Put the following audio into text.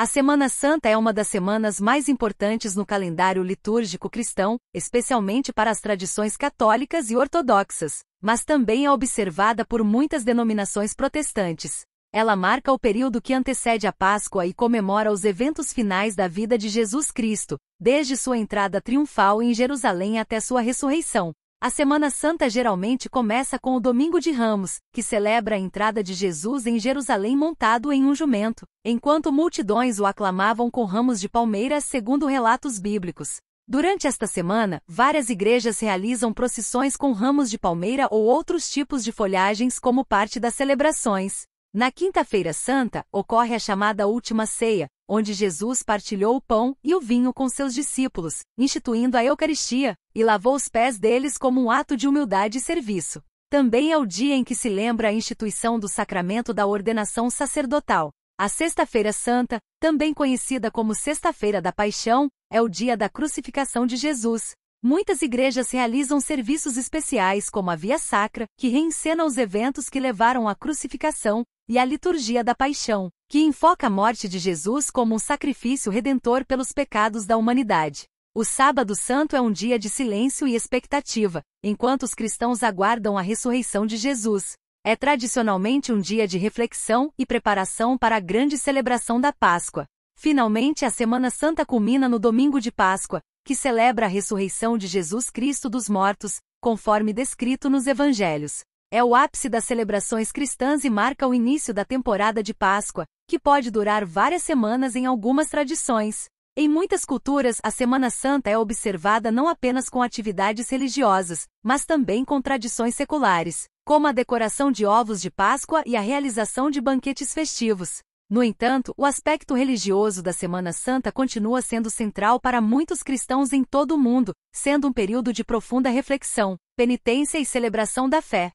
A Semana Santa é uma das semanas mais importantes no calendário litúrgico cristão, especialmente para as tradições católicas e ortodoxas, mas também é observada por muitas denominações protestantes. Ela marca o período que antecede a Páscoa e comemora os eventos finais da vida de Jesus Cristo, desde sua entrada triunfal em Jerusalém até sua ressurreição. A Semana Santa geralmente começa com o Domingo de Ramos, que celebra a entrada de Jesus em Jerusalém montado em um jumento, enquanto multidões o aclamavam com ramos de palmeiras, segundo relatos bíblicos. Durante esta semana, várias igrejas realizam procissões com ramos de palmeira ou outros tipos de folhagens como parte das celebrações. Na Quinta-feira Santa, ocorre a chamada Última Ceia, onde Jesus partilhou o pão e o vinho com seus discípulos, instituindo a Eucaristia, e lavou os pés deles como um ato de humildade e serviço. Também é o dia em que se lembra a instituição do sacramento da ordenação sacerdotal. A Sexta-feira Santa, também conhecida como Sexta-feira da Paixão, é o dia da crucificação de Jesus. Muitas igrejas realizam serviços especiais como a Via Sacra, que reencena os eventos que levaram à crucificação, e a Liturgia da Paixão, que enfoca a morte de Jesus como um sacrifício redentor pelos pecados da humanidade. O Sábado Santo é um dia de silêncio e expectativa, enquanto os cristãos aguardam a ressurreição de Jesus. É tradicionalmente um dia de reflexão e preparação para a grande celebração da Páscoa. Finalmente, a Semana Santa culmina no Domingo de Páscoa, que celebra a ressurreição de Jesus Cristo dos mortos, conforme descrito nos Evangelhos. É o ápice das celebrações cristãs e marca o início da temporada de Páscoa, que pode durar várias semanas em algumas tradições. Em muitas culturas, a Semana Santa é observada não apenas com atividades religiosas, mas também com tradições seculares, como a decoração de ovos de Páscoa e a realização de banquetes festivos. No entanto, o aspecto religioso da Semana Santa continua sendo central para muitos cristãos em todo o mundo, sendo um período de profunda reflexão, penitência e celebração da fé.